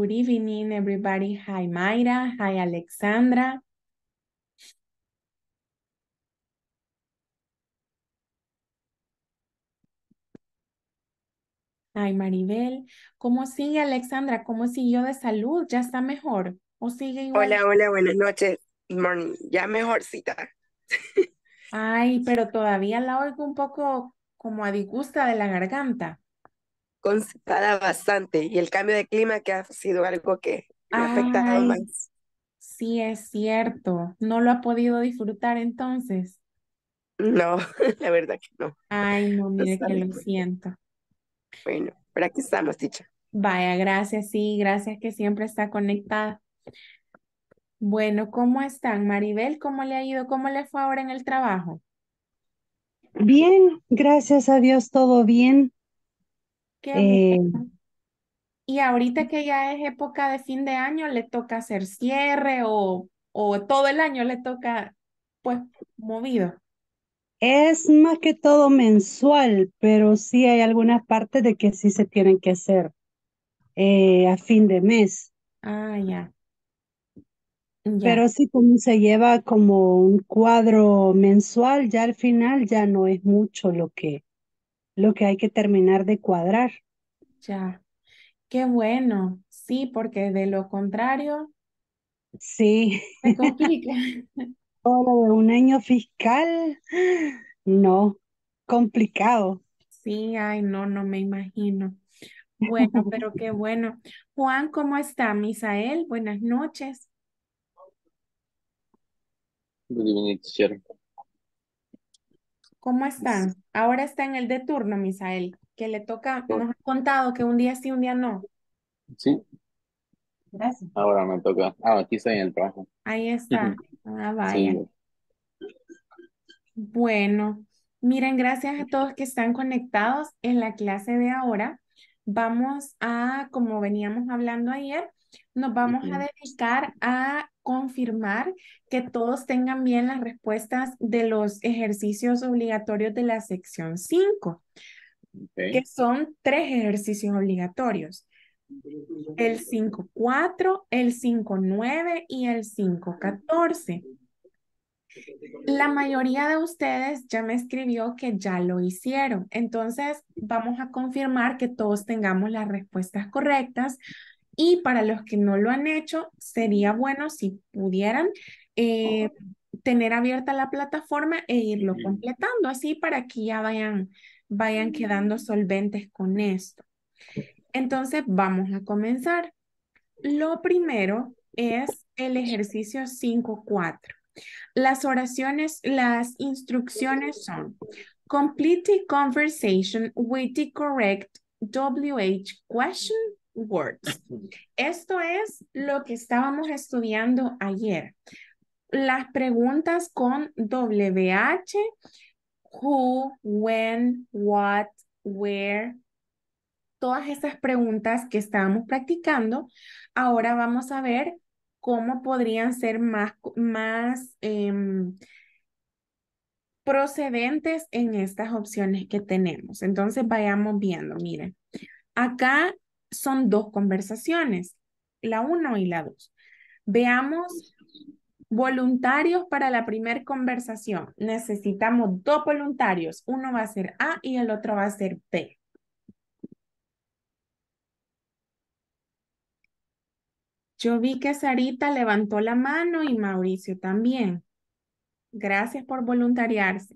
Good evening, everybody. Hi, Mayra. Hi, Alexandra. Hi, Maribel. ¿Cómo sigue, Alexandra? ¿Cómo siguió de salud? ¿Ya está mejor? ¿O sigue igual? Hola, hola, buenas noches. Morning. Ya mejorcita. Ay, pero todavía la oigo un poco como a disgusta de la garganta. Constipada bastante. Y el cambio de clima que ha sido algo que me afecta más. Sí, es cierto. ¿No lo ha podido disfrutar entonces? No, la verdad que no. Ay, no, mire que lo siento. Bueno, pero aquí estamos, Ticha. Vaya, gracias, sí, gracias que siempre está conectada. Bueno, ¿cómo están? Maribel, ¿cómo le ha ido? ¿Cómo le fue ahora en el trabajo? Bien, gracias a Dios, todo bien. Y ahorita que ya es época de fin de año, ¿le toca hacer cierre o todo el año le toca, pues, movido? Es más que todo mensual, pero sí hay algunas partes de que sí se tienen que hacer a fin de mes. Ah, ya. Ya. Pero sí, como se lleva como un cuadro mensual, ya al final ya no es mucho lo que hay que terminar de cuadrar. Ya. Qué bueno. Sí, porque de lo contrario. Sí. Se complica. Todo un año fiscal, no, complicado. Sí, ay, no me imagino. Bueno, pero qué bueno. Juan, ¿cómo está? Misael, buenas noches. ¿Cómo están? Ahora está en el de turno, Misael, que le toca, nos ha contado que un día sí, un día no. Sí. Gracias. Ahora me toca. Ah, aquí estoy en el trabajo. Ahí está. Ah, vaya. Sí. Bueno, miren, gracias a todos que están conectados en la clase de ahora. Vamos a, como veníamos hablando ayer, nos vamos a dedicar a confirmar que todos tengan bien las respuestas de los ejercicios obligatorios de la sección 5, que son 3 ejercicios obligatorios. El 5.4, el 5.9 y el 5.14. La mayoría de ustedes ya me escribió que ya lo hicieron. Entonces vamos a confirmar que todos tengamos las respuestas correctas. Y para los que no lo han hecho, sería bueno si pudieran tener abierta la plataforma e irlo completando. Así para que ya vayan quedando solventes con esto. Entonces, vamos a comenzar. Lo primero es el ejercicio 5.4. Las oraciones, las instrucciones son: complete the conversation with the correct WH question words. Esto es lo que estábamos estudiando ayer. Las preguntas con WH, who, when, what, where. Todas esas preguntas que estábamos practicando, ahora vamos a ver cómo podrían ser más procedentes en estas opciones que tenemos. Entonces vayamos viendo, miren. Acá son 2 conversaciones, la 1 y la 2. Veamos voluntarios para la primera conversación. Necesitamos 2 voluntarios. Uno va a ser A y el otro va a ser B. Yo vi que Sarita levantó la mano y Mauricio también. Gracias por voluntariarse.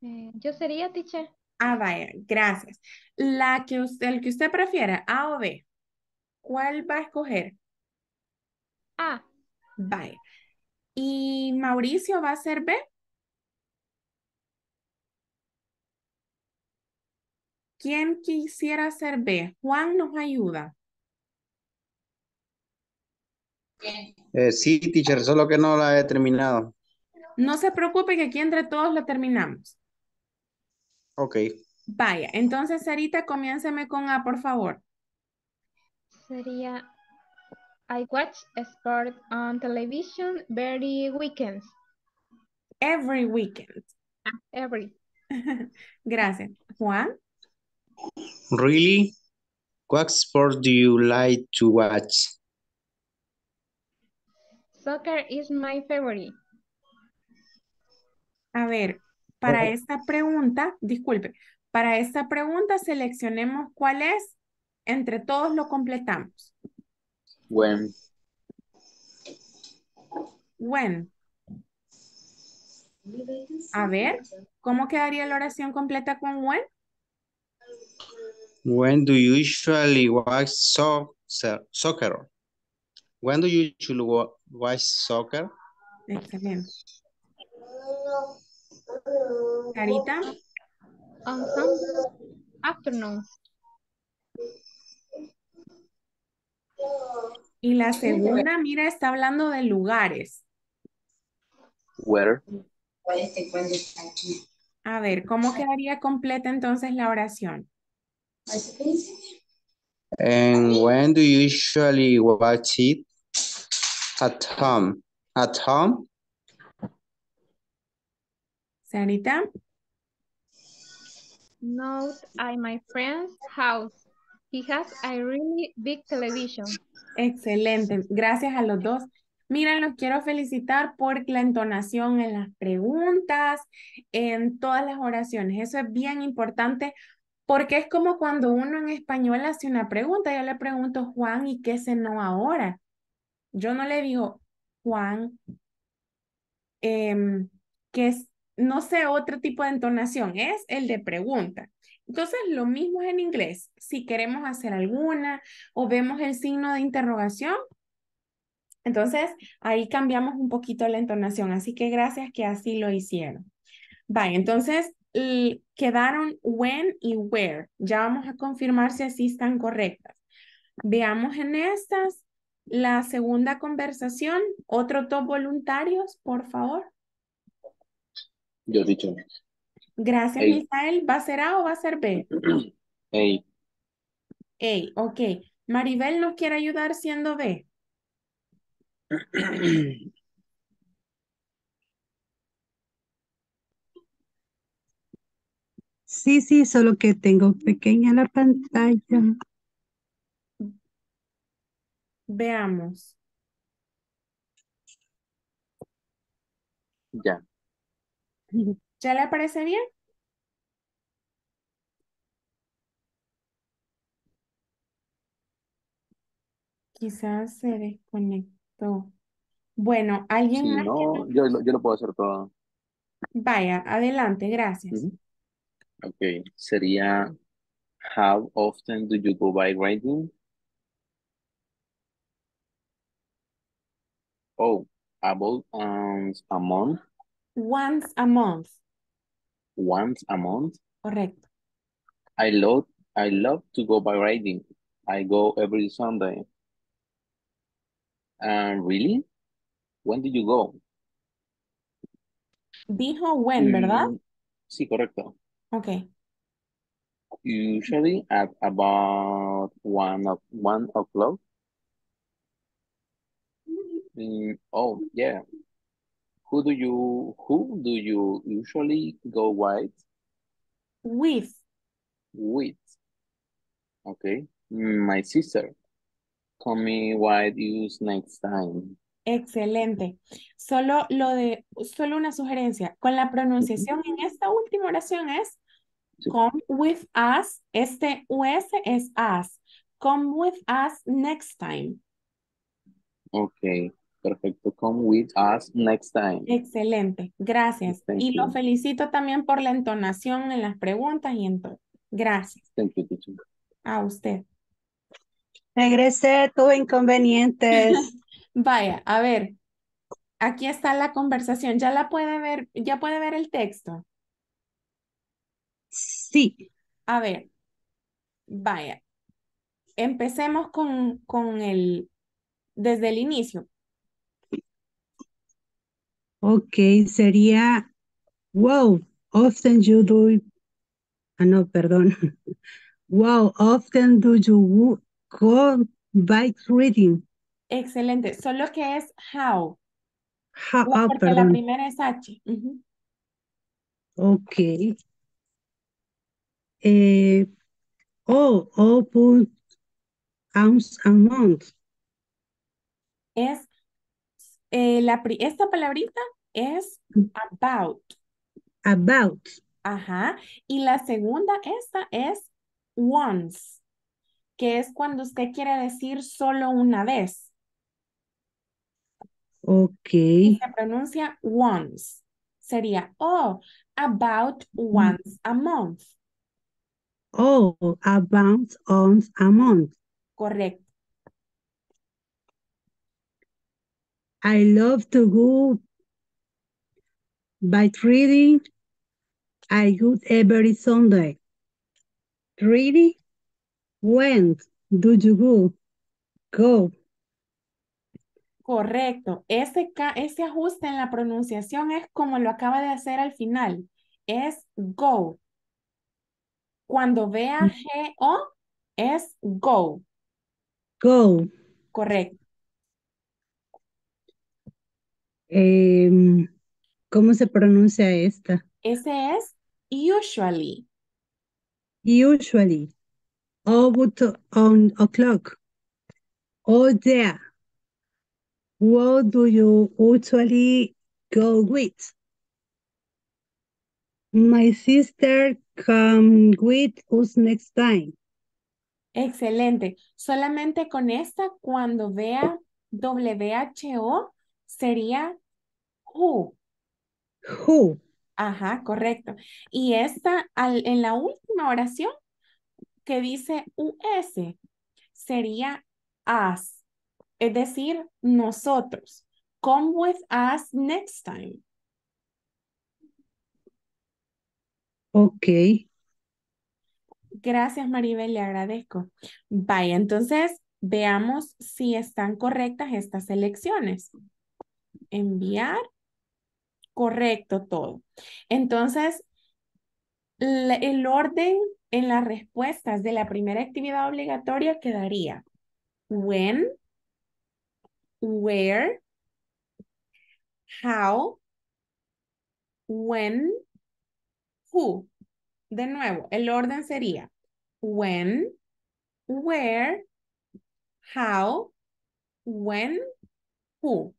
Yo sería, teacher. Ah, vaya, gracias. El que usted prefiera, A o B, ¿cuál va a escoger? A. Vaya. ¿Y Mauricio va a ser B? ¿Quién quisiera ser B? Juan nos ayuda. Sí, teacher, solo que no la he terminado. No se preocupe que aquí entre todos la terminamos. Ok. Vaya, entonces Sarita, comiénceme con A, por favor. Sería, I watch sport on television every weekend. Every weekend. Every. Gracias. Juan. Really? What sport do you like to watch? Soccer is my favorite. A ver, para esta pregunta, disculpe, para esta pregunta seleccionemos cuál es, entre todos lo completamos. When. When. A ver, ¿cómo quedaría la oración completa con when? When do you usually watch soccer? When do you usually watch soccer? Excelente. Sarita. Afternoon. Y la segunda, mira, está hablando de lugares. Where. A ver, ¿cómo quedaría completa entonces la oración? And when do you usually watch it? At home. At home? Sarita? Not at my friend's house. He has a really big television. Excelente. Gracias a los dos. Miren, los quiero felicitar por la entonación en las preguntas, en todas las oraciones. Eso es bien importante porque es como cuando uno en español hace una pregunta. Yo le pregunto, Juan, ¿y qué cenó ahora? Yo no le digo, Juan, ¿qué es? No sé, otro tipo de entonación, es el de pregunta. Entonces, lo mismo es en inglés. Si queremos hacer alguna o vemos el signo de interrogación, entonces ahí cambiamos un poquito la entonación. Así que gracias que así lo hicieron. Vale, entonces quedaron when y where. Ya vamos a confirmar si así están correctas. Veamos en estas la segunda conversación. Otro top voluntarios, por favor. Yo dicho. Gracias, hey. Misael. ¿Va a ser A o va a ser B? Hey. Hey, ok. Maribel nos quiere ayudar siendo B. Sí, sí, solo que tengo pequeña la pantalla. Veamos. Ya. ¿Ya le parece bien? Quizás se desconectó. Bueno, ¿alguien más? No, yo lo puedo hacer todo. Vaya, adelante, gracias. Ok, sería how often do you go by riding? Oh, about a month. Once a month. Once a month? Correcto. I love to go by riding. I go every Sunday. Really? When did you go? Dijo when, ¿verdad? Sí, correcto. Okay. Usually at about 1 o'clock. Oh, yeah. Who do you usually go with? With. With. Okay. My sister. Call me with you next time. Excelente. Solo una sugerencia. Con la pronunciación en esta última oración es sí. Come with us. Este US es us. Come with us next time. Okay. Perfecto, come with us next time. Excelente, gracias. Thank y you. Lo felicito también por la entonación en las preguntas y en todo. Gracias. Thank you, teacher. A usted. Regresé, tuve inconvenientes. Vaya, a ver, aquí está la conversación. ¿Ya la puede ver? ¿Ya puede ver el texto? Sí. A ver, vaya. Empecemos desde el inicio. Ok, sería, wow, often you do, no, perdón. Wow, often do you go bike riding. Excelente, solo que es how porque perdón. La primera es H. Ok. Oh, 0.1 ounce a month. Es, esta palabrita es about. About. Ajá. Y la segunda, esta es once, que es cuando usted quiere decir solo una vez. Ok. Y se pronuncia once. Sería, oh, about once a month. Oh, about once a month. Correcto. I love to go by reading. I go every Sunday. Reading? When do you go? Go. Correcto. Ese ajuste en la pronunciación es como lo acaba de hacer al final. Es go. Cuando vea G-O, es go. Go. Correcto. ¿Cómo se pronuncia esta? Ese es usually. Usually. 0 o'clock. Oh, yeah. What do you usually go with? My sister come with us next time. Excelente. Solamente con esta, cuando vea WHO, sería who. Who. Ajá, correcto. Y esta, en la última oración, que dice US, sería us. Es decir, nosotros. Come with us next time. Ok. Gracias, Maribel, le agradezco. Vaya, entonces, veamos si están correctas estas elecciones. Enviar. Correcto todo. Entonces, el orden en las respuestas de la primera actividad obligatoria quedaría when, where, how, when, who. De nuevo, el orden sería when, where, how, when, who.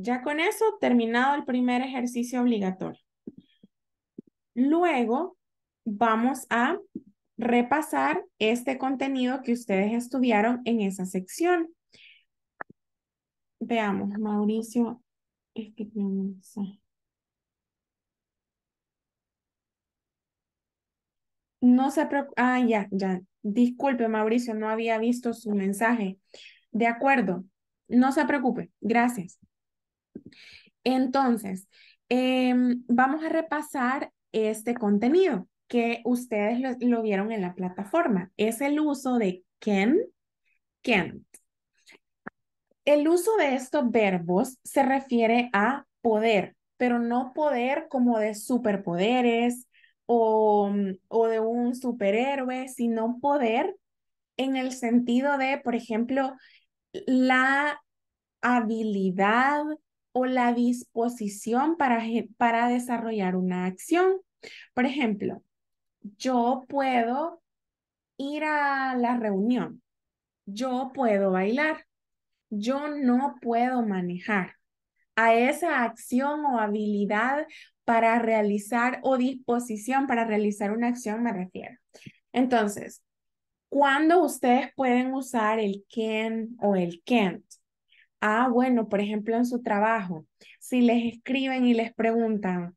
Ya con eso, terminado el primer ejercicio obligatorio. Luego, vamos a repasar este contenido que ustedes estudiaron en esa sección. Veamos, Mauricio. Es que tengo un mensaje. No se preocupe. Ah, ya. Disculpe, Mauricio, no había visto su mensaje. De acuerdo. No se preocupe. Gracias. Entonces, vamos a repasar este contenido que ustedes lo vieron en la plataforma. Es el uso de can, can't. El uso de estos verbos se refiere a poder, pero no poder como de superpoderes o de un superhéroe, sino poder en el sentido de, por ejemplo, la habilidad o la disposición para desarrollar una acción. Por ejemplo, yo puedo ir a la reunión. Yo puedo bailar. Yo no puedo manejar. A esa acción o habilidad para realizar o disposición para realizar una acción me refiero. Entonces, ¿cuándo ustedes pueden usar el can o el can't? Ah, bueno, por ejemplo, en su trabajo, si les escriben y les preguntan,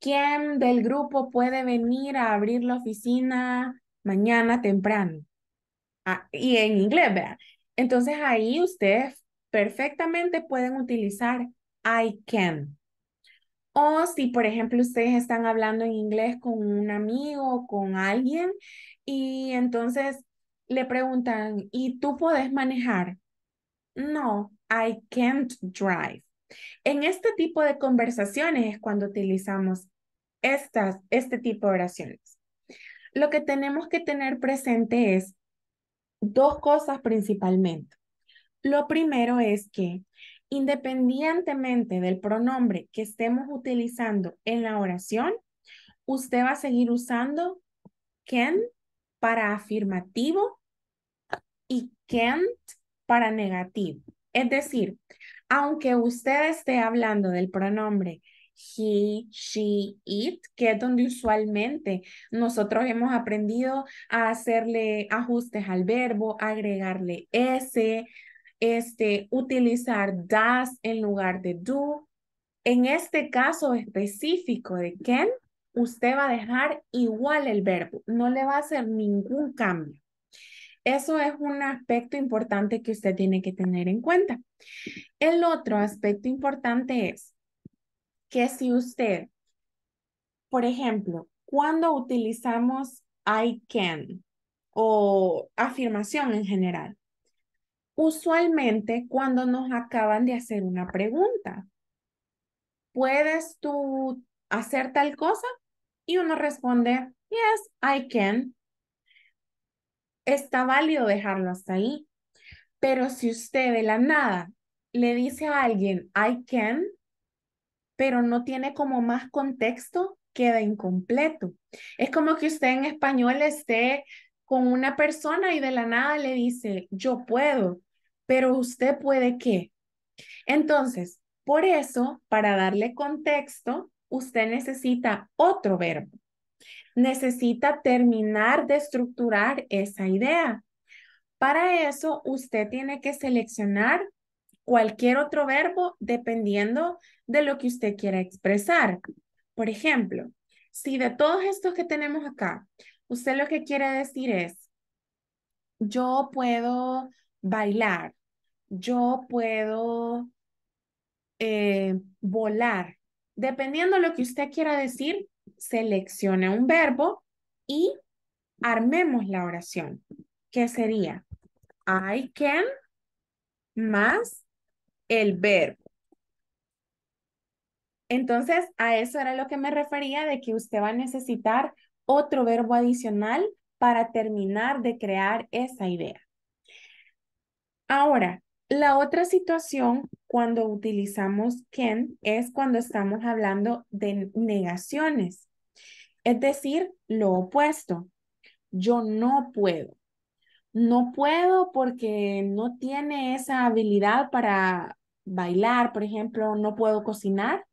¿quién del grupo puede venir a abrir la oficina mañana temprano? Ah, y en inglés, ¿verdad? Entonces ahí ustedes perfectamente pueden utilizar I can. O si, por ejemplo, ustedes están hablando en inglés con un amigo o con alguien y entonces le preguntan, ¿y tú podés manejar? No. I can't drive. En este tipo de conversaciones es cuando utilizamos este tipo de oraciones. Lo que tenemos que tener presente es dos cosas principalmente. Lo primero es que independientemente del pronombre que estemos utilizando en la oración, usted va a seguir usando can para afirmativo y can't para negativo. Es decir, aunque usted esté hablando del pronombre he, she, it, que es donde usualmente nosotros hemos aprendido a hacerle ajustes al verbo, agregarle s, utilizar does en lugar de do. En este caso específico de can, usted va a dejar igual el verbo, no le va a hacer ningún cambio. Eso es un aspecto importante que usted tiene que tener en cuenta. El otro aspecto importante es que si usted, por ejemplo, cuando utilizamos I can o afirmación en general, usualmente cuando nos acaban de hacer una pregunta, ¿puedes tú hacer tal cosa? Y uno responde, yes, I can. Está válido dejarlo hasta ahí. Pero si usted de la nada le dice a alguien, I can, pero no tiene como más contexto, queda incompleto. Es como que usted en español esté con una persona y de la nada le dice, yo puedo, pero usted puede qué. Entonces, por eso, para darle contexto, usted necesita otro verbo. Necesita terminar de estructurar esa idea. Para eso, usted tiene que seleccionar cualquier otro verbo dependiendo de lo que usted quiera expresar. Por ejemplo, si de todos estos que tenemos acá, usted lo que quiere decir es, yo puedo bailar, yo puedo volar. Dependiendo de lo que usted quiera decir, seleccione un verbo y armemos la oración, que sería I can más el verbo. Entonces, a eso era lo que me refería de que usted va a necesitar otro verbo adicional para terminar de crear esa idea. Ahora, la otra situación cuando utilizamos can es cuando estamos hablando de negaciones. Es decir, lo opuesto. Yo no puedo. No puedo porque no tiene esa habilidad para bailar, por ejemplo, no puedo cocinar.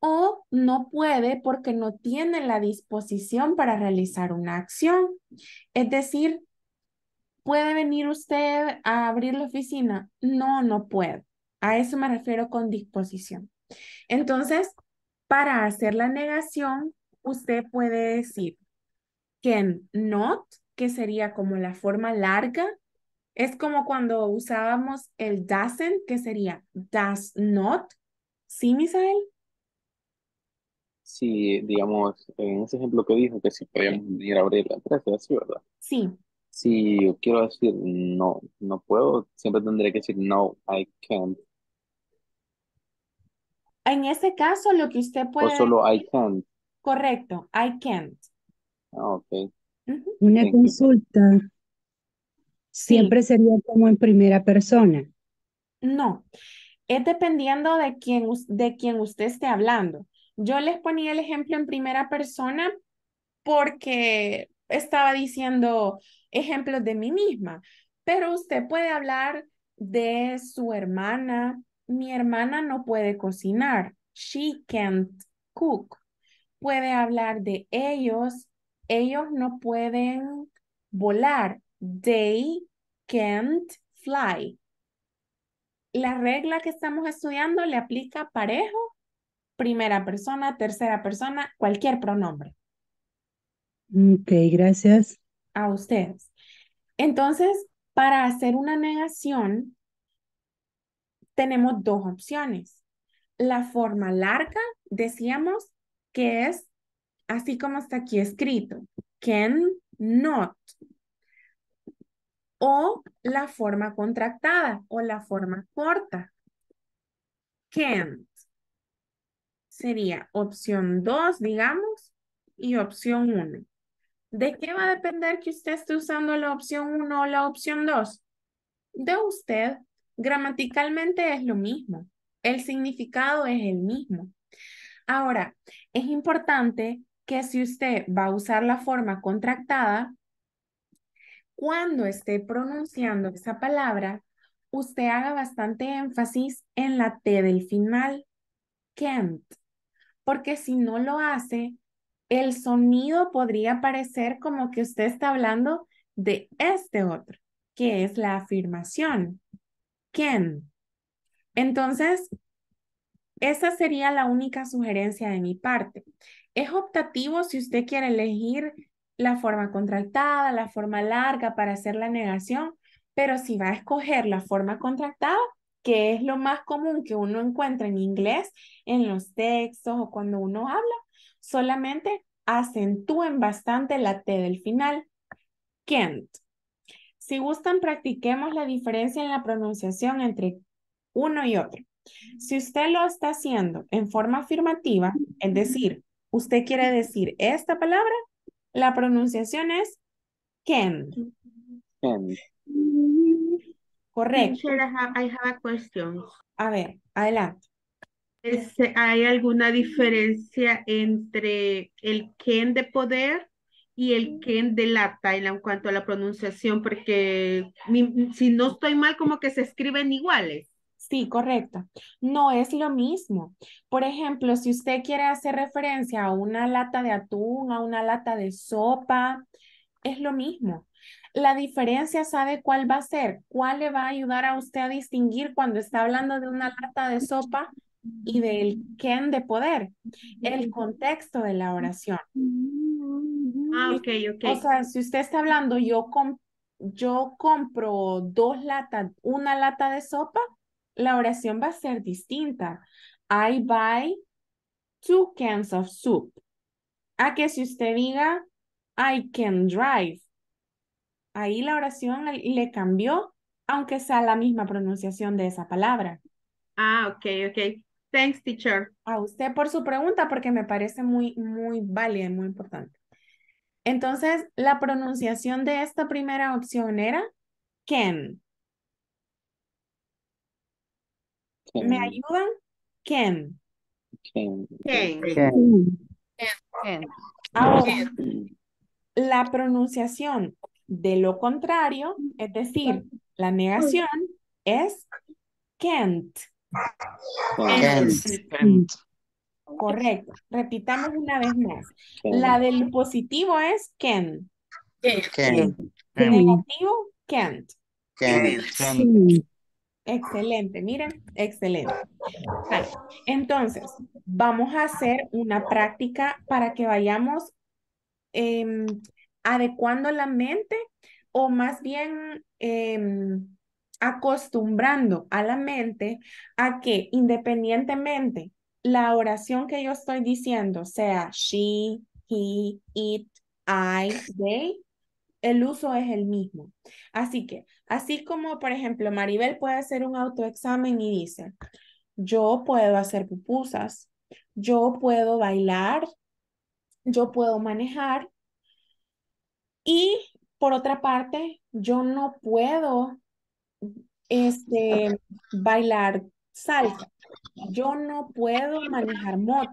O no puede porque no tiene la disposición para realizar una acción. Es decir, ¿puede venir usted a abrir la oficina? No, no puedo. A eso me refiero con disposición. Entonces, para hacer la negación, usted puede decir can not, que sería como la forma larga. Es como cuando usábamos el doesn't, que sería does not. ¿Sí, Misael? Sí, digamos, en ese ejemplo que dijo que si podíamos ir a abrir la empresa, ¿sí, verdad? Sí. Si yo quiero decir no, no puedo, siempre tendré que decir no, I can't. En ese caso, lo que usted puede... O solo I can't. Correcto, I can't. Ah, ok. Uh-huh. Una Thank consulta you. Siempre sí. Sería como en primera persona. No, es dependiendo de quién usted esté hablando. Yo les ponía el ejemplo en primera persona porque estaba diciendo ejemplos de mí misma, pero usted puede hablar de su hermana. Mi hermana no puede cocinar. She can't cook. Puede hablar de ellos. Ellos no pueden volar. They can't fly. La regla que estamos estudiando le aplica parejo. Primera persona, tercera persona, cualquier pronombre. Ok, gracias. A ustedes. Entonces, para hacer una negación, tenemos dos opciones. La forma larga, decíamos, que es así como está aquí escrito, can not. O la forma contractada o la forma corta, can't. Sería opción 2, digamos, y opción 1. ¿De qué va a depender que usted esté usando la opción 1 o la opción 2? De usted. Gramaticalmente es lo mismo. El significado es el mismo. Ahora, es importante que si usted va a usar la forma contractada, cuando esté pronunciando esa palabra, usted haga bastante énfasis en la T del final, can't, porque si no lo hace, el sonido podría parecer como que usted está hablando de este otro, que es la afirmación, can. Entonces, esa sería la única sugerencia de mi parte. Es optativo si usted quiere elegir la forma contractada, la forma larga para hacer la negación, pero si va a escoger la forma contractada, que es lo más común que uno encuentra en inglés, en los textos o cuando uno habla, solamente acentúen bastante la T del final, can't. Si gustan, practiquemos la diferencia en la pronunciación entre uno y otro. Si usted lo está haciendo en forma afirmativa, es decir, usted quiere decir esta palabra, la pronunciación es can. Can. Correcto. I have a question. A ver, adelante. ¿Hay alguna diferencia entre el can de poder y el can de lata en cuanto a la pronunciación? Porque si no estoy mal, como que se escriben iguales. Sí, correcto. No es lo mismo. Por ejemplo, si usted quiere hacer referencia a una lata de atún, a una lata de sopa, es lo mismo. La diferencia, ¿sabe cuál va a ser? ¿Cuál le va a ayudar a usted a distinguir cuando está hablando de una lata de sopa y del can de poder? El contexto de la oración. Ah, ok, ok. O sea, si usted está hablando, yo compro dos latas, una lata de sopa, la oración va a ser distinta. I buy two cans of soup. A que si usted diga, I can drive. Ahí la oración le cambió, aunque sea la misma pronunciación de esa palabra. Ah, ok, ok. Thanks, teacher. A usted por su pregunta, porque me parece muy, muy válida y muy importante. Entonces, la pronunciación de esta primera opción era can. Can. ¿Me ayudan? Can. Can. Can. Can. Can. Ahora, la pronunciación de lo contrario, es decir, la negación, es can't. Can't. Can't. Correcto. Repitamos una vez más. Can. La del positivo es can. Can. El negativo, can't. Can't. Can't. Excelente, miren, excelente. Vale, entonces, vamos a hacer una práctica para que vayamos adecuando la mente o más bien acostumbrando a la mente a que independientemente la oración que yo estoy diciendo sea she, he, it, I, they, el uso es el mismo. Así que, así como, por ejemplo, Maribel puede hacer un autoexamen y dice, yo puedo hacer pupusas, yo puedo bailar, yo puedo manejar. Y, por otra parte, yo no puedo bailar salsa, yo no puedo manejar moto.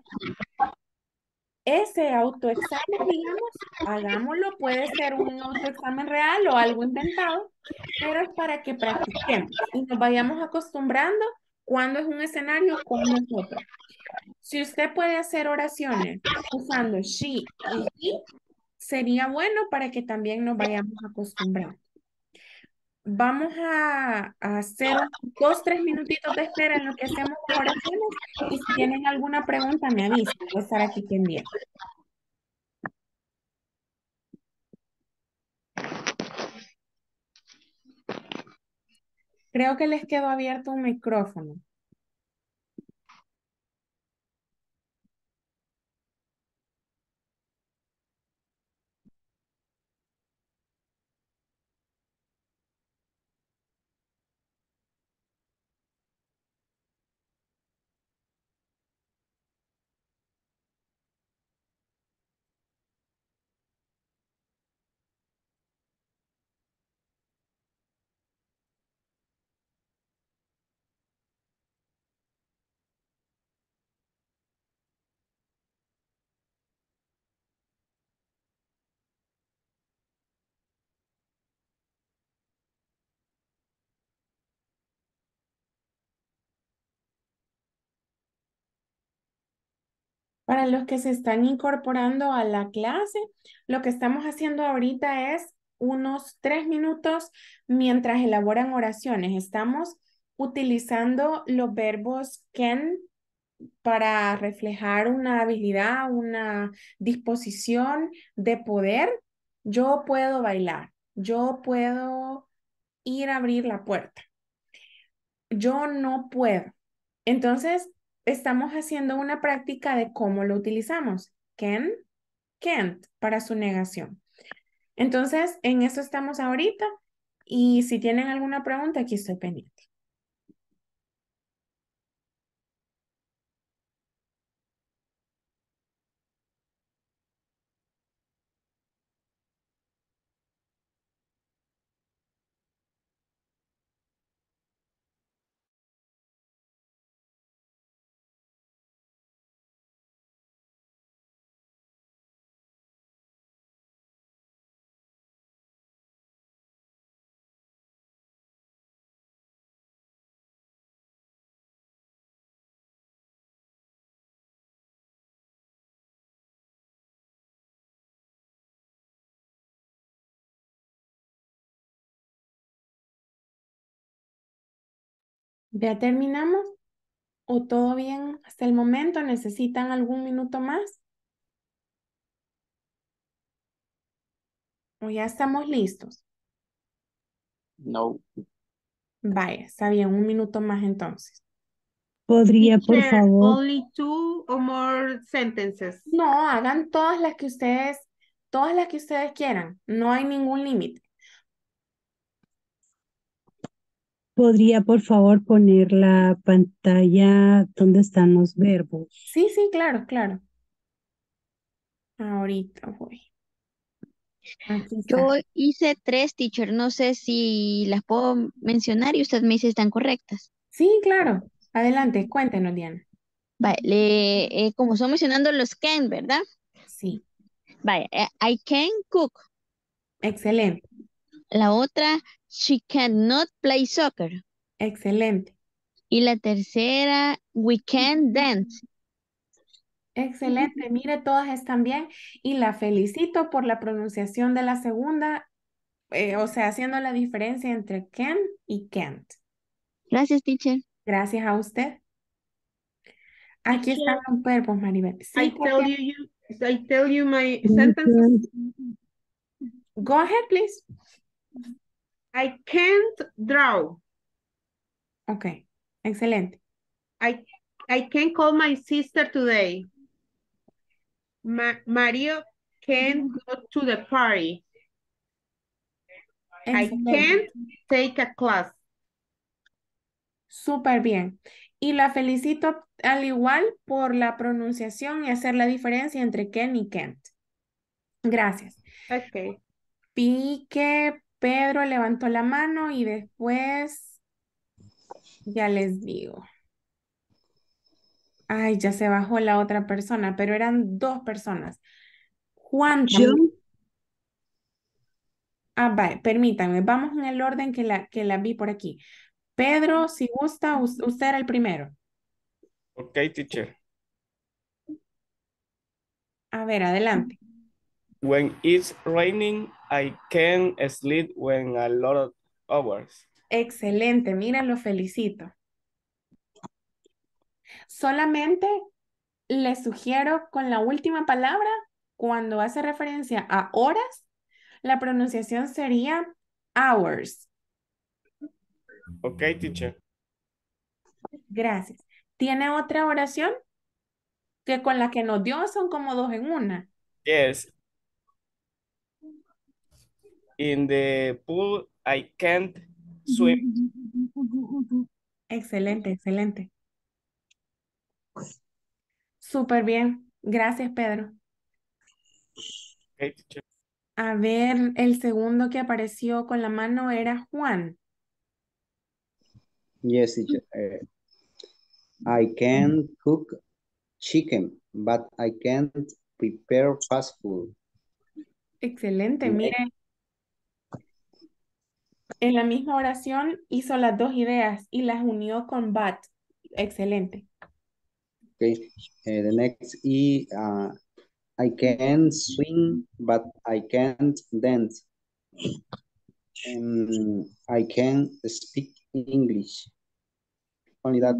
Ese autoexamen, digamos, hagámoslo, puede ser un autoexamen real o algo inventado, pero es para que practiquemos y nos vayamos acostumbrando cuando es un escenario con nosotros. Si usted puede hacer oraciones usando she y he, sería bueno para que también nos vayamos acostumbrando. Vamos a hacer 2 o 3 minutitos de espera en lo que hacemos las oraciones y si tienen alguna pregunta me avisan, voy a estar aquí pendiente. Creo que les quedó abierto un micrófono. Para los que se están incorporando a la clase, lo que estamos haciendo ahorita es unos 3 minutos mientras elaboran oraciones. Estamos utilizando los verbos can para reflejar una habilidad, una disposición de poder. Yo puedo bailar, yo puedo ir a abrir la puerta, yo no puedo. Entonces, estamos haciendo una práctica de cómo lo utilizamos. Can, can't, para su negación. Entonces, en eso estamos ahorita. Y si tienen alguna pregunta, aquí estoy pendiente. ¿Ya terminamos? ¿O todo bien hasta el momento? ¿Necesitan algún minuto más? ¿O ya estamos listos? No. Vaya, está bien. 1 minuto más entonces. ¿Podría, por favor? Only 2 or more sentences. No, hagan todas las que ustedes quieran. No hay ningún límite. ¿Podría, por favor, poner la pantalla donde están los verbos? Sí, claro, claro. Ahorita voy. Yo hice 3, teacher. No sé si las puedo mencionar y usted me dice si están correctas. Sí, claro. Adelante, cuéntenos, Diana. Vale, como son mencionando los can, ¿verdad? Sí. Vaya, I can cook. Excelente. La otra, she cannot play soccer. Excelente. Y la tercera, we can dance. Excelente. Mire, todas están bien. Y la felicito por la pronunciación de la segunda. O sea, haciendo la diferencia entre can y can't. Gracias, teacher. Gracias a usted. Aquí están los verbos, Maribel. Sí, I tell you my sentences. Go ahead, please. I can't draw. Okay, excelente. I can call my sister today. Mario can go to the party. Excelente. I can't take a class. Súper bien. Y la felicito al igual por la pronunciación y hacer la diferencia entre can y can't. Gracias. Okay. Vi que Pedro levantó la mano y después ya les digo. Ay, ya se bajó la otra persona, pero eran 2 personas. Juan. ¿Yo? Ah, vale, permítanme, vamos en el orden que la vi por aquí. Pedro, si gusta, usted era el primero. Ok, teacher. A ver, adelante. When it's raining, I can sleep when a lot of hours. Excelente, mira, lo felicito. Solamente le sugiero con la última palabra, cuando hace referencia a horas, la pronunciación sería hours. Ok, teacher. Gracias. ¿Tiene otra oración? Que con la que nos dio son como 2 en 1. Yes. In the pool, I can't swim. Excelente, excelente. Súper bien. Gracias, Pedro. A ver, el segundo que apareció con la mano era Juan. Yes, I can cook chicken, but I can't prepare fast food. Excelente, mire. En la misma oración hizo las 2 ideas y las unió con but. Excelente. Okay, the next E, I can swing, but I can't dance. I can speak English. Only that.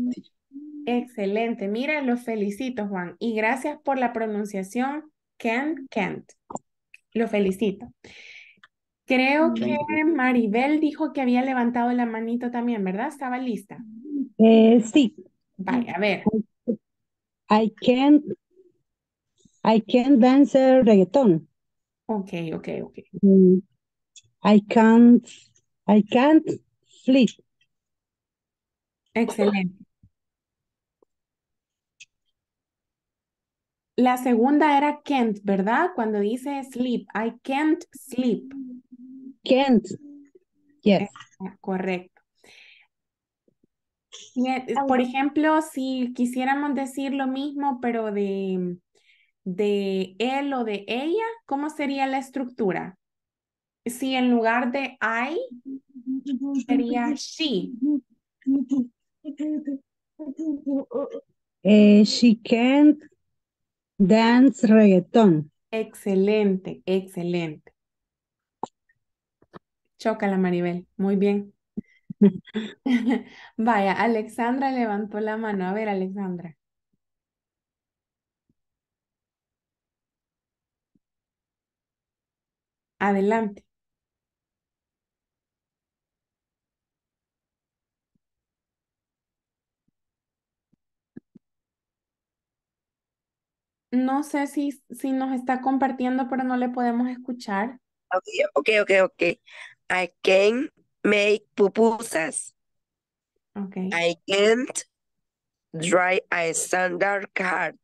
Excelente. Mira, los felicito, Juan. Y gracias por la pronunciación. Can, can't. Lo felicito. Creo que Maribel dijo que había levantado la manito también, ¿verdad? ¿Estaba lista? Sí. Vale, a ver. I can dance reggaeton. Ok. I can't flip. Excelente. La segunda era can't, ¿verdad? Cuando dice sleep. I can't sleep. Can't. Yes. Correcto. Por ejemplo, si quisiéramos decir lo mismo, pero de él o de ella, ¿cómo sería la estructura? Si en lugar de I, sería she. She can't dance reggaeton. Excelente. Chócala, Maribel. Muy bien. Vaya, Alexandra levantó la mano. A ver, Alexandra. Adelante. No sé si nos está compartiendo, pero no le podemos escuchar. Ok. I can make pupusas. Okay. I can't drive a standard car.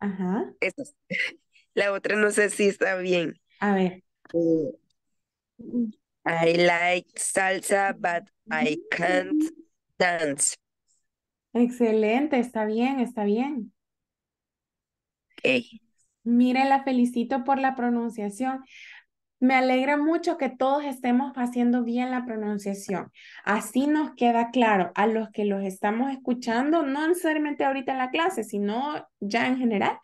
Ajá. La otra no sé si está bien. A ver. I like salsa, but I can't dance. Excelente, está bien. Okay. Mire, la felicito por la pronunciación. Me alegra mucho que todos estemos haciendo bien la pronunciación. Así nos queda claro a los que los estamos escuchando, no necesariamente ahorita en la clase, sino ya en general.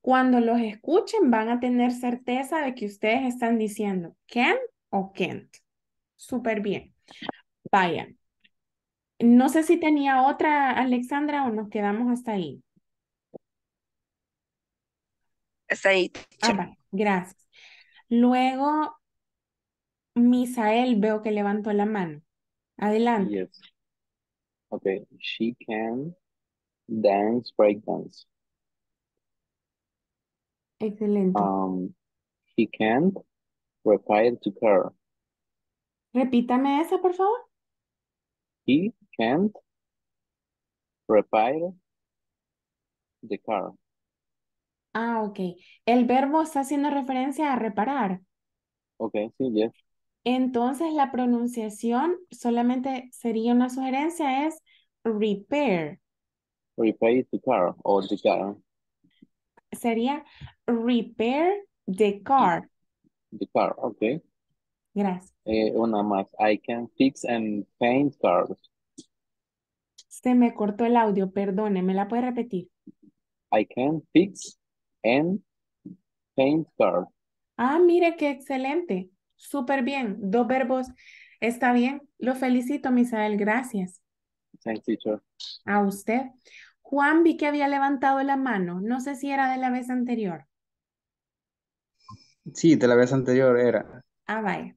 Cuando los escuchen van a tener certeza de que ustedes están diciendo can o can't. Súper bien. Vayan. No sé si tenía otra, Alexandra, o nos quedamos hasta ahí. Hasta ahí. Vale, gracias. Luego, Misael, veo que levantó la mano. Adelante. Yes. Ok, she can dance, break dance. Excelente. She can't repair to car. Repítame esa, por favor. He can't repair the car. Ah, ok. El verbo está haciendo referencia a reparar. Ok, sí, yes. Entonces la pronunciación solamente sería una sugerencia, es repair. Repair the car o the car. Sería repair the car. The car, ok. Gracias. Una más. I can fix and paint cars. Se me cortó el audio, perdone, ¿me la puede repetir? I can fix and paint cars. Ah, mire qué excelente. Súper bien. Dos verbos. Está bien. Lo felicito, Misael. Gracias. Thanks, teacher. A usted. Juan, vi que había levantado la mano. No sé si era de la vez anterior. Sí, de la vez anterior era. Ah, vaya.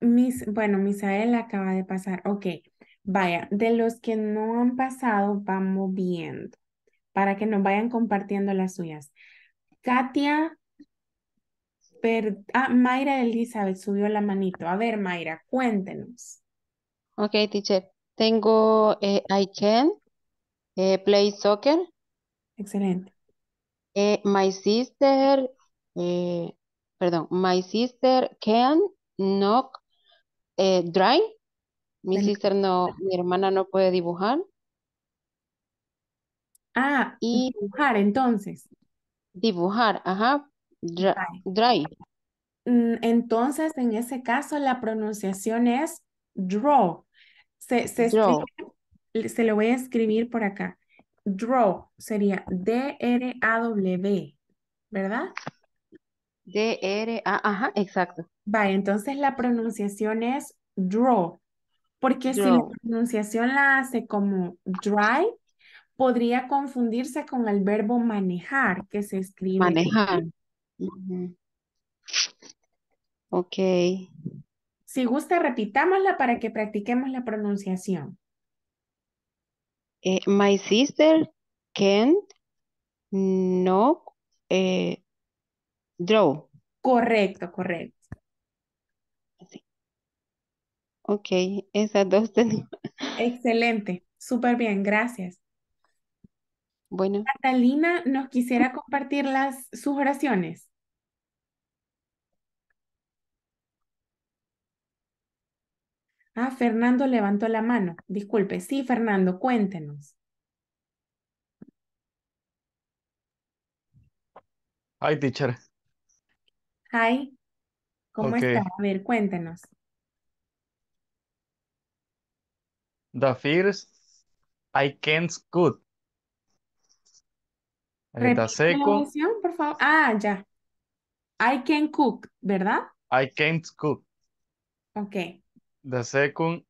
Misael acaba de pasar. Ok, vaya. De los que no han pasado, vamos viendo. Para que nos vayan compartiendo las suyas. Katia. Mayra Elizabeth subió la manito. A ver, Mayra, cuéntenos. Ok, teacher. Tengo I can play soccer. Excelente. My sister can knock dry. Mi hermana no puede dibujar. Ah, y dibujar entonces. Dibujar, ajá. Dry. Entonces, en ese caso, la pronunciación es draw. Se escribe, se lo voy a escribir por acá. Draw sería D-R-A-W, ¿verdad? D-R-A, ajá, exacto. Vale, entonces la pronunciación es draw. Porque si la pronunciación la hace como drive, podría confundirse con el verbo manejar, que se escribe. Manejar. Uh-huh. Ok. Si gusta, repitámosla para que practiquemos la pronunciación. My sister can no draw. Correcto, correcto. Ok, esas dos tenemos. Excelente, súper bien, gracias. Bueno. Catalina nos quisiera compartir sus oraciones. Ah, Fernando levantó la mano. Disculpe, sí, Fernando, cuéntenos. Hi, teacher. Hi. ¿Cómo está? A ver, cuéntenos. The first, I can't scoot. The second. Por favor. Ah, ya. I can cook, ¿verdad? I can't cook. Ok. The second,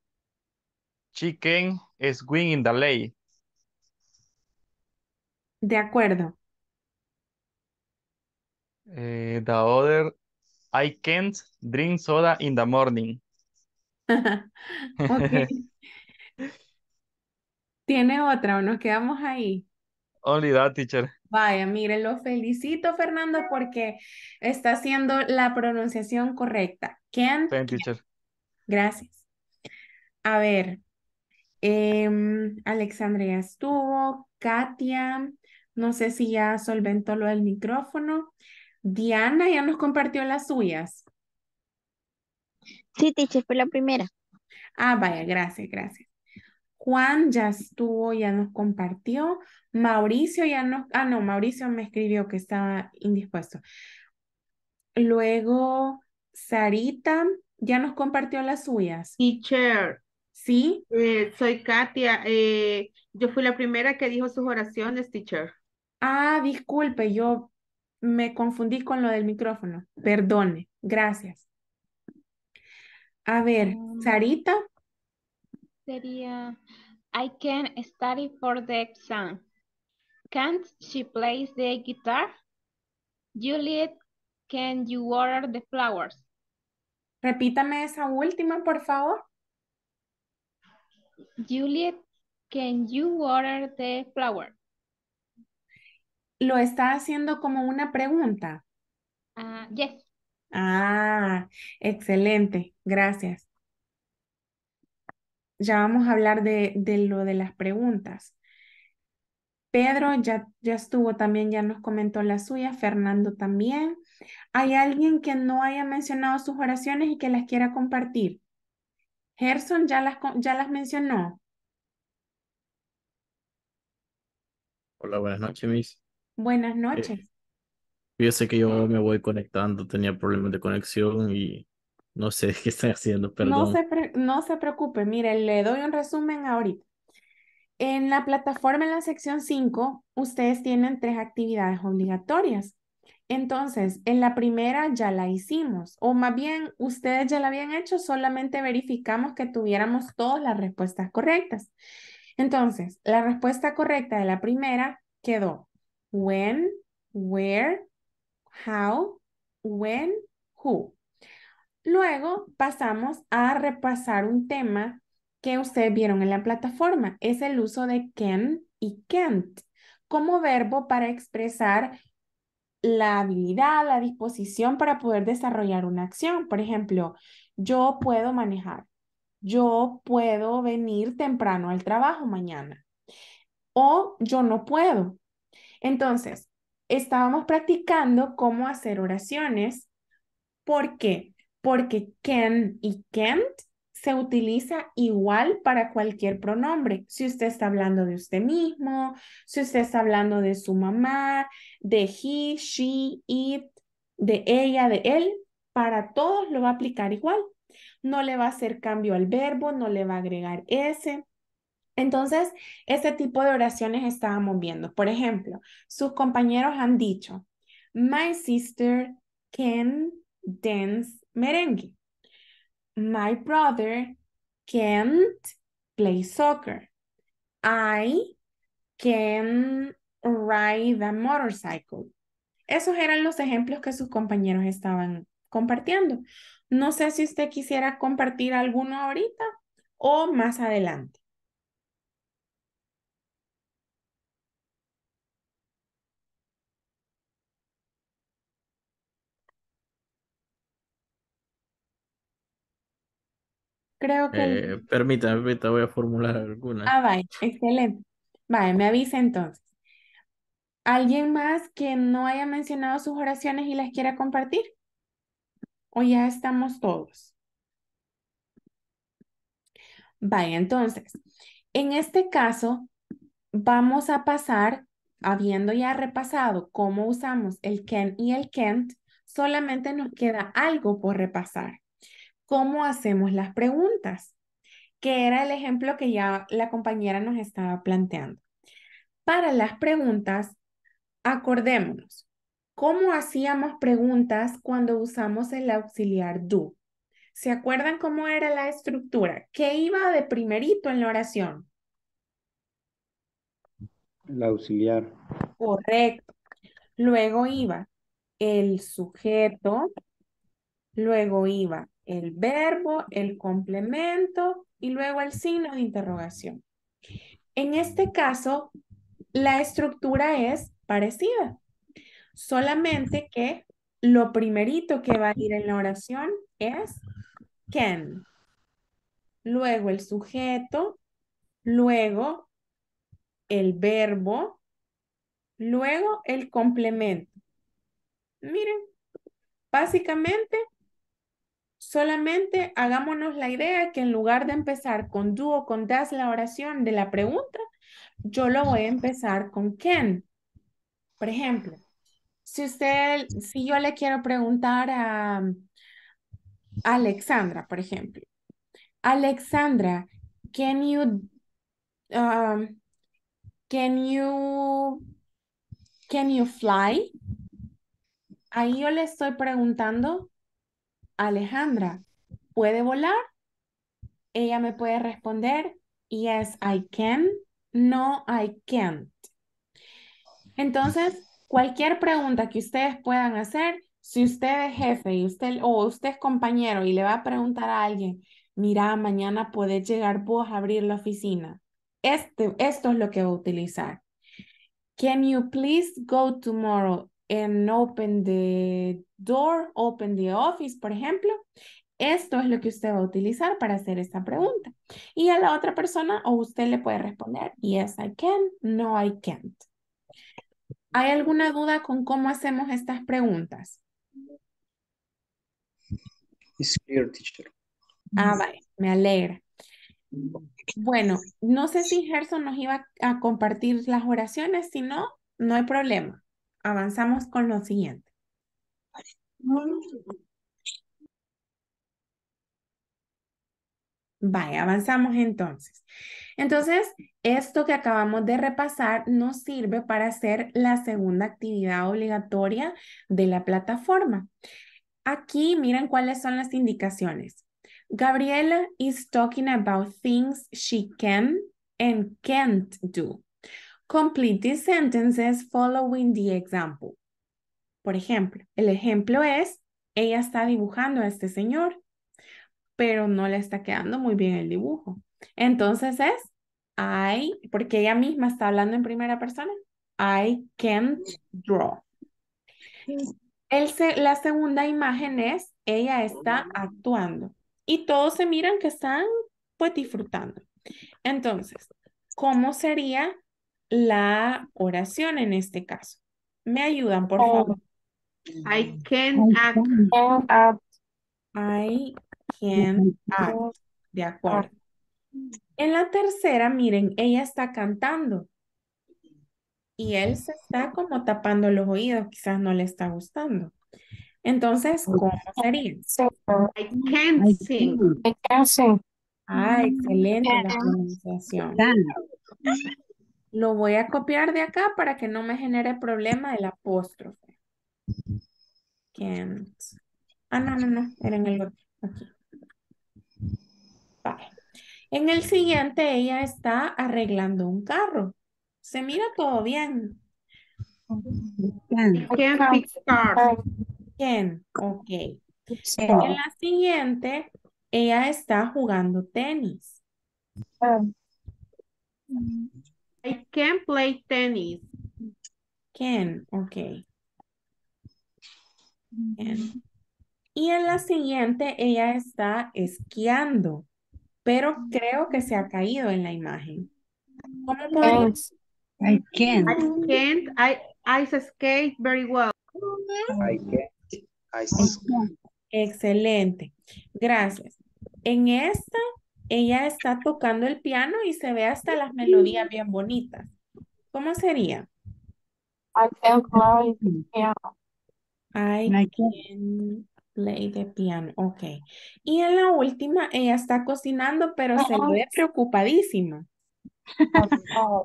chicken is going in the lake. De acuerdo. The other, I can't drink soda in the morning. Okay. ¿Tiene otra o nos quedamos ahí? Only that, teacher. Vaya, mire, lo felicito, Fernando, porque está haciendo la pronunciación correcta. Can't. Thank you, teacher. Gracias. A ver, Alexandra ya estuvo, Katia, no sé si ya solventó lo del micrófono. Diana ya nos compartió las suyas. Sí, teacher, fue la primera. Ah, vaya, gracias, gracias. Juan ya estuvo, ya nos compartió. Mauricio ya nos... Ah, no, Mauricio me escribió que estaba indispuesto. Luego, Sarita... ¿Ya nos compartió las suyas? Teacher. ¿Sí? Soy Katia. Yo fui la primera que dijo sus oraciones, teacher. Ah, disculpe, yo me confundí con lo del micrófono. Perdone, gracias. A ver, Sarita. Sería, I can study for the exam. Can't she play the guitar? Juliet, can you water the flowers? Repítame esa última, por favor. Juliet, can you water the flower? Lo está haciendo como una pregunta. Yes. Ah, excelente. Gracias. Ya vamos a hablar de lo de las preguntas. Pedro ya estuvo también, ya nos comentó la suya. Fernando también. ¿Hay alguien que no haya mencionado sus oraciones y que las quiera compartir? Gerson ya las mencionó. Hola, buenas noches, Miss. Buenas noches. Fíjese que yo me voy conectando, tenía problemas de conexión y no sé qué estoy haciendo, perdón. No se preocupe, mire, le doy un resumen ahorita. En la plataforma, en la sección 5, ustedes tienen 3 actividades obligatorias. Entonces, en la primera ya la hicimos, o más bien, ustedes ya la habían hecho, solamente verificamos que tuviéramos todas las respuestas correctas. Entonces, la respuesta correcta de la primera quedó when, where, how, when, who. Luego pasamos a repasar un tema que ustedes vieron en la plataforma. Es el uso de can y can't como verbo para expresar la habilidad, la disposición para poder desarrollar una acción. Por ejemplo, yo puedo manejar, yo puedo venir temprano al trabajo mañana, o yo no puedo. Entonces, estábamos practicando cómo hacer oraciones. ¿Por qué? Porque can y can't se utiliza igual para cualquier pronombre. Si usted está hablando de usted mismo, si usted está hablando de su mamá, de he, she, it, de ella, de él, para todos lo va a aplicar igual. no le va a hacer cambio al verbo, no le va a agregar ese. Entonces, este tipo de oraciones estábamos viendo. Por ejemplo, sus compañeros han dicho, my sister can dance merengue. My brother can't play soccer. I can ride a motorcycle. Esos eran los ejemplos que sus compañeros estaban compartiendo. No sé si usted quisiera compartir alguno ahorita o más adelante. Creo que... permítame, voy a formular alguna. Ah, vaya, excelente. Vaya, me avisa entonces. ¿Alguien más que no haya mencionado sus oraciones y las quiera compartir? ¿O ya estamos todos? Vaya, entonces, en este caso, vamos a pasar, habiendo ya repasado cómo usamos el can y el can't, solamente nos queda algo por repasar. ¿Cómo hacemos las preguntas? Que era el ejemplo que ya la compañera nos estaba planteando. Para las preguntas, acordémonos, ¿cómo hacíamos preguntas cuando usamos el auxiliar do? ¿Se acuerdan cómo era la estructura? ¿Qué iba de primerito en la oración? El auxiliar. Correcto. Luego iba el sujeto, luego iba el verbo, el complemento y luego el signo de interrogación. En este caso, la estructura es parecida, solamente que lo primerito que va a ir en la oración es can, luego el sujeto, luego el verbo, luego el complemento. Miren, básicamente... solamente hagámonos la idea que en lugar de empezar con do o con does la oración de la pregunta, yo lo voy a empezar con can. Por ejemplo, si yo le quiero preguntar a Alexandra, por ejemplo. Alexandra, can you fly? Ahí yo le estoy preguntando, Alejandra, ¿puede volar? Ella me puede responder, yes, I can, no, I can't. Entonces, cualquier pregunta que ustedes puedan hacer, si usted es jefe y usted es compañero y le va a preguntar a alguien, mira, mañana podés llegar vos a abrir la oficina. Esto es lo que va a utilizar. Can you please go tomorrow and open the door, open the office, por ejemplo. Esto es lo que usted va a utilizar para hacer esta pregunta. Y a la otra persona, o usted le puede responder, yes, I can, no, I can't. ¿Hay alguna duda con cómo hacemos estas preguntas? It's clear, teacher. Ah, vale, me alegra. Bueno, no sé si Gerson nos iba a compartir las oraciones, si no, no hay problema. Avanzamos con lo siguiente. Vaya, avanzamos entonces. Entonces, esto que acabamos de repasar nos sirve para hacer la segunda actividad obligatoria de la plataforma. Aquí miren cuáles son las indicaciones. Gabriela is talking about things she can and can't do. Complete these sentences following the example. Por ejemplo, el ejemplo es, ella está dibujando a este señor, pero no le está quedando muy bien el dibujo. Entonces es, porque ella misma está hablando en primera persona, I can't draw. La segunda imagen es, ella está actuando. Y todos se miran que están pues disfrutando. Entonces, ¿cómo sería la oración en este caso? Me ayudan, por favor. I can act. I can act. De acuerdo. En la tercera, miren, ella está cantando. Y él se está como tapando los oídos. Quizás no le está gustando. Entonces, ¿cómo sería? I can't sing. I can't sing. Ah, excelente la pronunciación. Lo voy a copiar de acá para que no me genere problema el apóstrofe. Can't. Ah, no, no, no. Era en el otro. Aquí. Vale. En el siguiente ella está arreglando un carro. Se mira todo bien. Can. Can fix car. Can. Ok. En la siguiente ella está jugando tenis. I can play tennis. Can. Ok. Can. Y en la siguiente ella está esquiando, pero creo que se ha caído en la imagen. ¿Cómo podemos? I can't. I can't. I skate very well. I can't. I skate. Excelente. Gracias. En esta, ella está tocando el piano y se ve hasta las melodías bien bonitas. ¿Cómo sería? I can't play the piano. I can't play the piano. Ok. Y en la última, ella está cocinando, pero se le ve preocupadísima. Oh.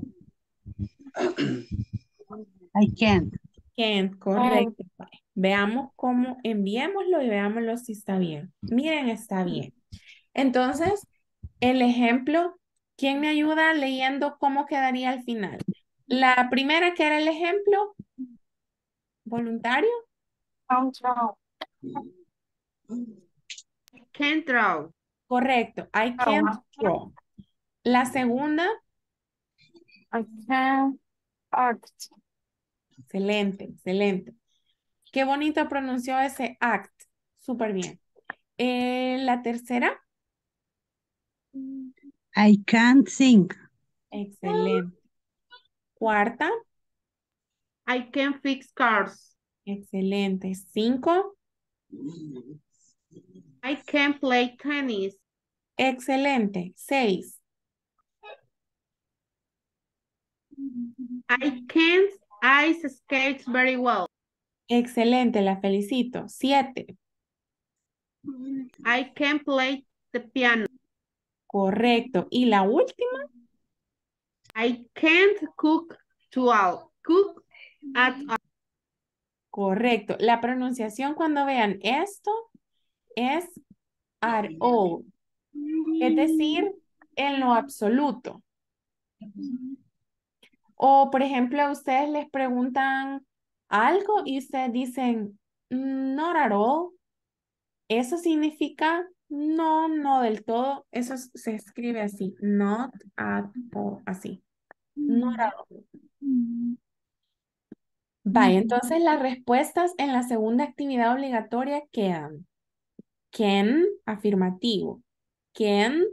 I can't. Can't, correcto. Veamos cómo enviémoslo y veámoslo si está bien. Miren, está bien. Entonces, el ejemplo, ¿quién me ayuda leyendo cómo quedaría al final? La primera que era el ejemplo, voluntario. Can't draw. Can't draw. Correcto, I can't draw. La segunda. I can't act. Excelente, excelente. Qué bonito pronunció ese act. Súper bien. La tercera. I can't sing. Excelente. Cuarta. I can fix cars. Excelente. Cinco. I can play tennis. Excelente. Seis. I can't ice skate very well. Excelente, la felicito. Siete. I can play the piano. Correcto. Y la última. I can't cook at all. Correcto. La pronunciación cuando vean esto es at all. Es decir, en lo absoluto. O, por ejemplo, a ustedes les preguntan algo y ustedes dicen, not at all. Eso significa no, no del todo. Eso se escribe así, not at all, así. Not at all. Vaya, entonces las respuestas en la segunda actividad obligatoria quedan. Can, afirmativo. Can't,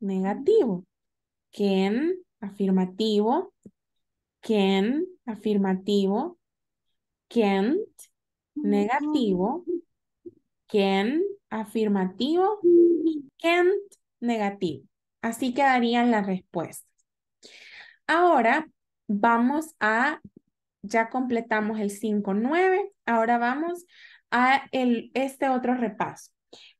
negativo. Can, afirmativo. Can, afirmativo. Can't, negativo. Can, afirmativo. Can't, negativo. Así quedarían las respuestas. Ahora vamos a, ya completamos el 5-9. Ahora vamos a este otro repaso.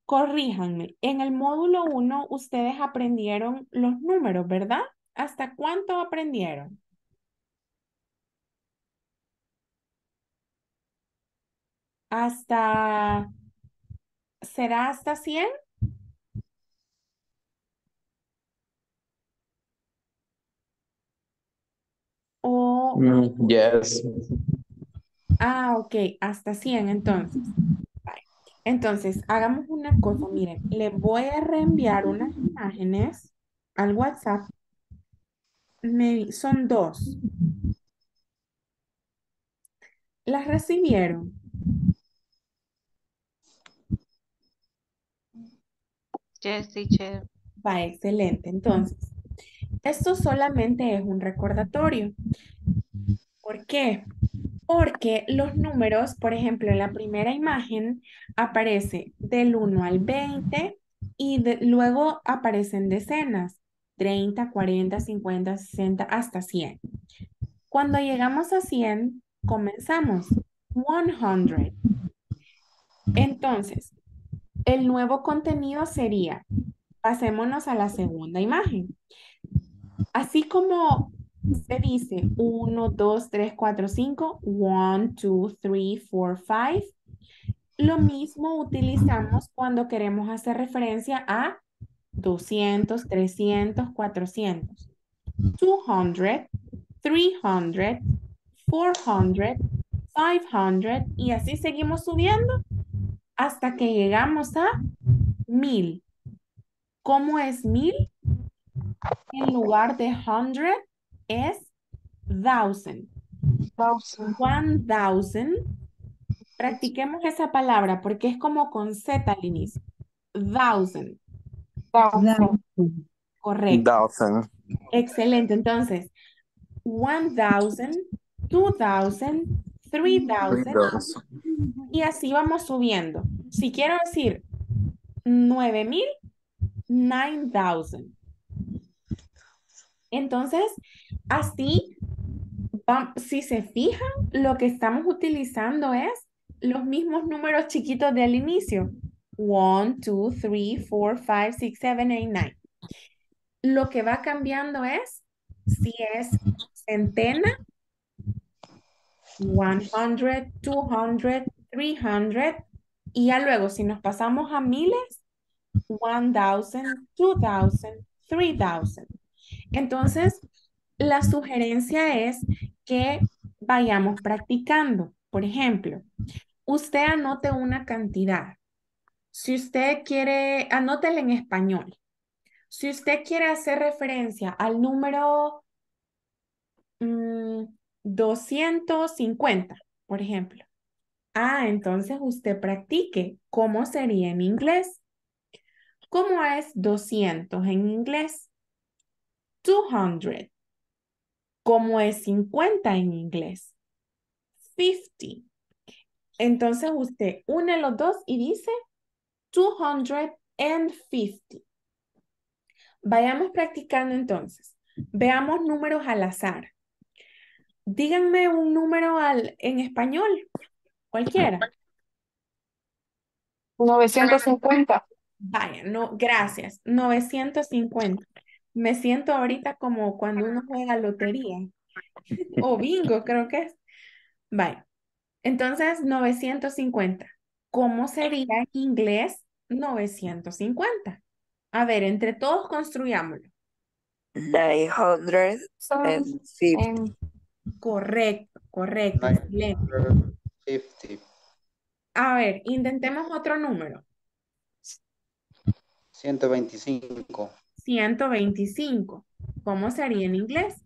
Corríjanme. En el módulo 1 ustedes aprendieron los números, ¿verdad? ¿Hasta cuánto aprendieron? Hasta, ¿será hasta 100? O... yes. Ah, ok, hasta 100 entonces. Vale. Entonces, hagamos una cosa, miren, le voy a reenviar unas imágenes al WhatsApp. Son dos. ¿Las recibieron? Yes, teacher. Va, excelente. Entonces, esto solamente es un recordatorio. ¿Por qué? Porque los números, por ejemplo, en la primera imagen aparece del 1 al 20 y luego aparecen decenas, 30, 40, 50, 60, hasta 100. Cuando llegamos a 100, comenzamos 100. Entonces, el nuevo contenido sería, pasémonos a la segunda imagen. Así como se dice 1, 2, 3, 4, 5, 1, 2, 3, 4, 5. Lo mismo utilizamos cuando queremos hacer referencia a 200, 300, 400. 200, 300, 400, 500 y así seguimos subiendo hasta que llegamos a 1000. ¿Cómo es 1000? En lugar de 100 es 1000. 1000. Practiquemos esa palabra porque es como con Z al inicio. 1000. Correcto. 1000. Excelente. Entonces, 1000, 2000, 3000 y así vamos subiendo. Si quiero decir 9000, 9000. Entonces, así, si se fijan, lo que estamos utilizando es los mismos números chiquitos del inicio. 1, 2, 3, 4, 5, 6, 7, 8, 9. Lo que va cambiando es, si es centena, 100, 200, 300. Y ya luego, si nos pasamos a miles, 1000, 2000, 3000. Entonces, la sugerencia es que vayamos practicando. Por ejemplo, usted anote una cantidad. Si usted quiere, anótela en español. Si usted quiere hacer referencia al número 250, por ejemplo. Entonces usted practique cómo sería en inglés. ¿Cómo es 200 en inglés? 200. ¿Cómo es 50 en inglés? 50. Entonces usted une los dos y dice 250. Vayamos practicando entonces. Veamos números al azar. Díganme un número en español. Cualquiera. 950. Vaya, no, gracias. 950. Me siento ahorita como cuando uno juega lotería. O bingo, creo que es. Vale. Entonces, 950. ¿Cómo sería en inglés 950? A ver, entre todos construyámoslo. 950. Correcto, correcto. 950. A ver, intentemos otro número. 125. 125. ¿Cómo sería en inglés?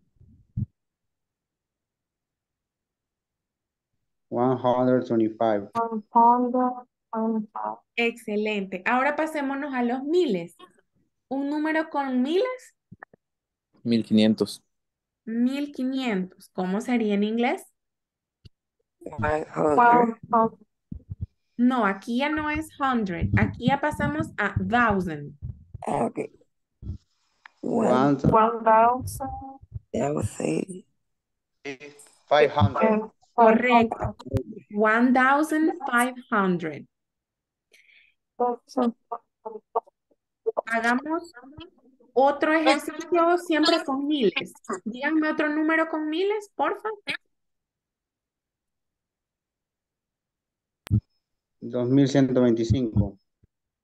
125. 125. Excelente. Ahora pasémonos a los miles. ¿Un número con miles? 1500. 1500. ¿Cómo sería en inglés? 100. No, aquí ya no es 100. Aquí ya pasamos a 1000. Ok. 1,000. 500. Correcto. 1,500. Hagamos otro ejercicio siempre con miles. Díganme otro número con miles, por favor. 2,125.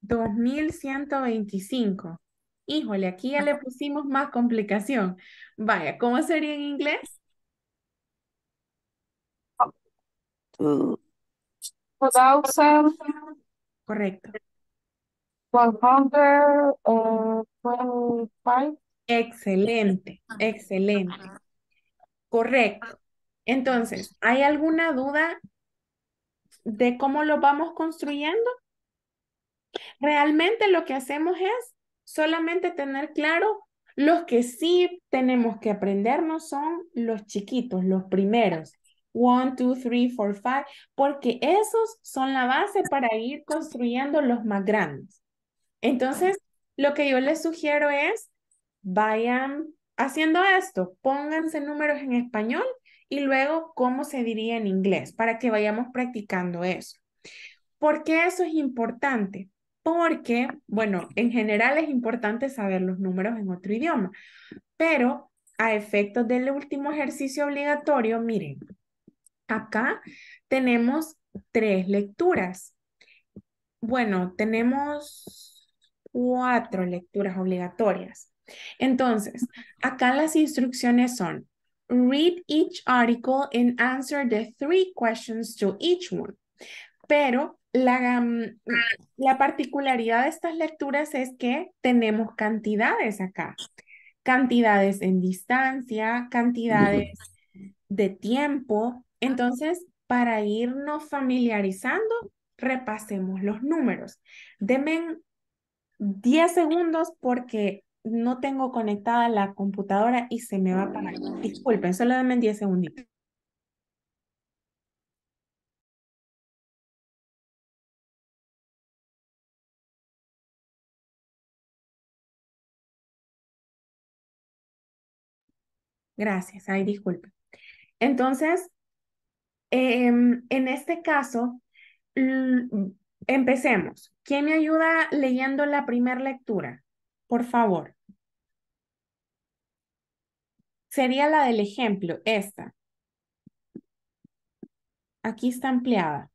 2,125. Híjole, aquí ya le pusimos más complicación. Vaya, ¿cómo sería en inglés? 2,000. Correcto. 125. Excelente, excelente. Correcto. Entonces, ¿hay alguna duda de cómo lo vamos construyendo? Realmente lo que hacemos es solamente tener claro, los que sí tenemos que aprendernos son los chiquitos, los primeros. 1, 2, 3, 4, 5, porque esos son la base para ir construyendo los más grandes. Entonces, lo que yo les sugiero es, vayan haciendo esto, pónganse números en español y luego cómo se diría en inglés, para que vayamos practicando eso. ¿Por qué eso es importante? Porque, bueno, en general es importante saber los números en otro idioma, pero a efectos del último ejercicio obligatorio, miren, acá tenemos 3 lecturas. Bueno, tenemos 4 lecturas obligatorias. Entonces, acá las instrucciones son, read each article and answer the 3 questions to each one. Pero la particularidad de estas lecturas es que tenemos cantidades acá. Cantidades en distancia, cantidades de tiempo. Entonces, para irnos familiarizando, repasemos los números. Denme 10 segundos porque no tengo conectada la computadora y se me va a apagar. Disculpen, solo denme 10 segunditos. Gracias, ay, disculpen. Entonces, en este caso, empecemos. ¿Quién me ayuda leyendo la primera lectura? Por favor. Sería la del ejemplo, esta. Aquí está ampliada.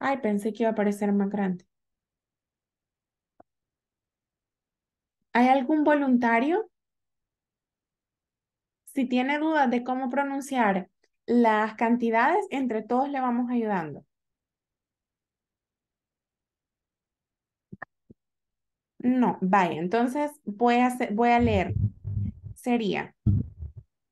Ay, pensé que iba a aparecer más grande. ¿Hay algún voluntario? Si tiene dudas de cómo pronunciar las cantidades, entre todos le vamos ayudando. No, vaya, entonces voy a leer. Sería,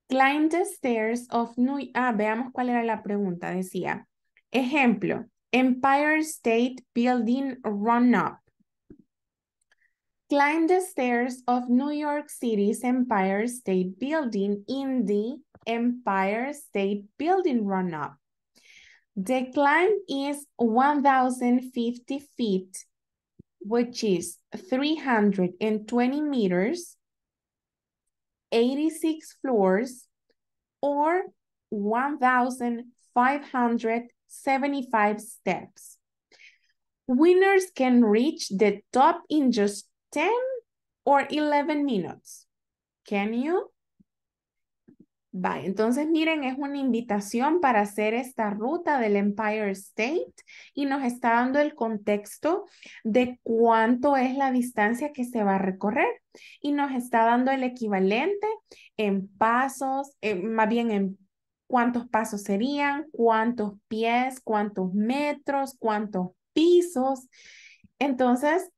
climb the stairs of New York. Ah, veamos cuál era la pregunta, decía. Ejemplo, Empire State Building Run Up. Climb the stairs of New York City's Empire State Building in the Empire State Building run-up. The climb is 1,050 feet, which is 320 meters, 86 floors, or 1,575 steps. Winners can reach the top in just 10 or 11 minutes. Can you? Bye. Entonces, miren, es una invitación para hacer esta ruta del Empire State y nos está dando el contexto de cuánto es la distancia que se va a recorrer y nos está dando el equivalente en pasos, más bien en cuántos pasos serían, cuántos pies, cuántos metros, cuántos pisos. Entonces,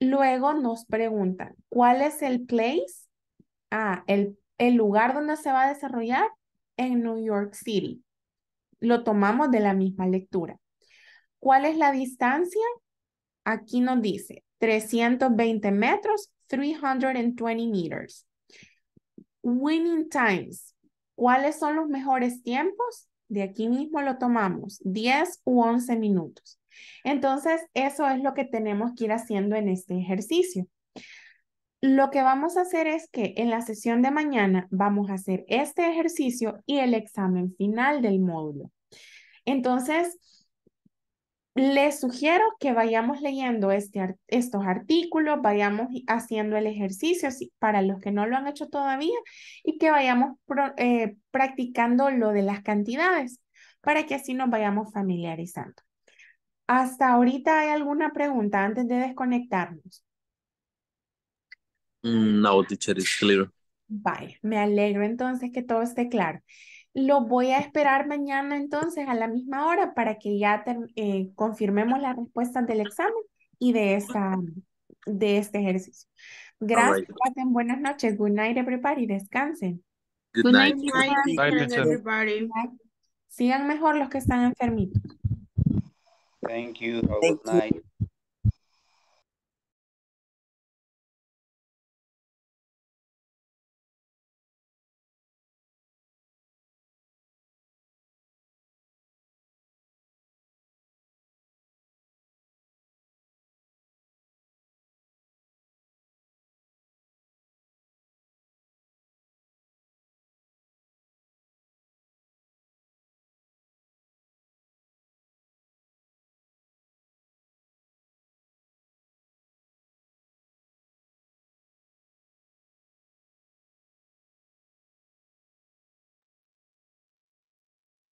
luego nos preguntan, ¿cuál es el place? Ah, el lugar donde se va a desarrollar en New York City. Lo tomamos de la misma lectura. ¿Cuál es la distancia? Aquí nos dice 320 metros, 320 meters. Winning times. ¿Cuáles son los mejores tiempos? De aquí mismo lo tomamos, 10 u 11 minutos. Entonces, eso es lo que tenemos que ir haciendo en este ejercicio. Lo que vamos a hacer es que en la sesión de mañana vamos a hacer este ejercicio y el examen final del módulo. Entonces, les sugiero que vayamos leyendo estos artículos, vayamos haciendo el ejercicio para los que no lo han hecho todavía y que vayamos practicando lo de las cantidades para que así nos vayamos familiarizando. ¿Hasta ahorita hay alguna pregunta antes de desconectarnos? No, teacher, it's clear. Vale, me alegro entonces que todo esté claro. Lo voy a esperar mañana entonces a la misma hora para que ya confirmemos las respuestas del examen y de este ejercicio. Gracias, pasen buenas noches. Good night, everybody. Descansen. Good night, everybody. Sigan mejor los que están enfermitos. Thank you. Good night.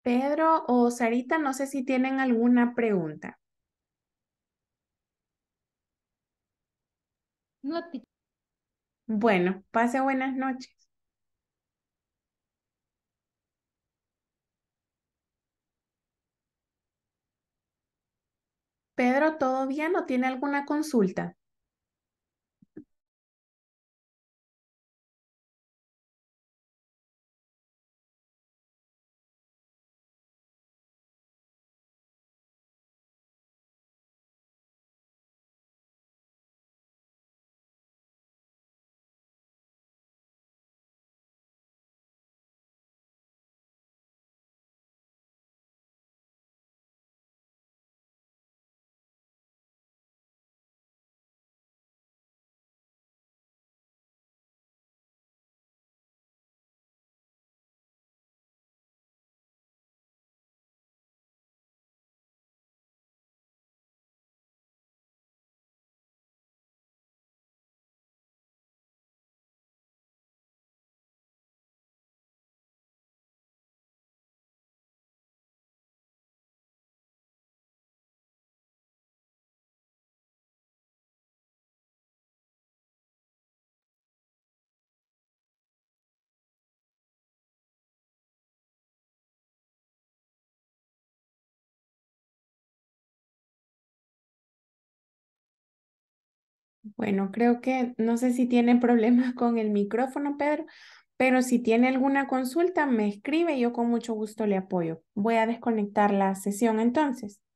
Pedro o Sarita, no sé si tienen alguna pregunta. No, teacher. Bueno, pase buenas noches. Pedro, ¿todavía no tiene alguna consulta? Bueno, creo que no sé si tiene problemas con el micrófono, Pedro, pero si tiene alguna consulta, me escribe y yo con mucho gusto le apoyo. Voy a desconectar la sesión entonces.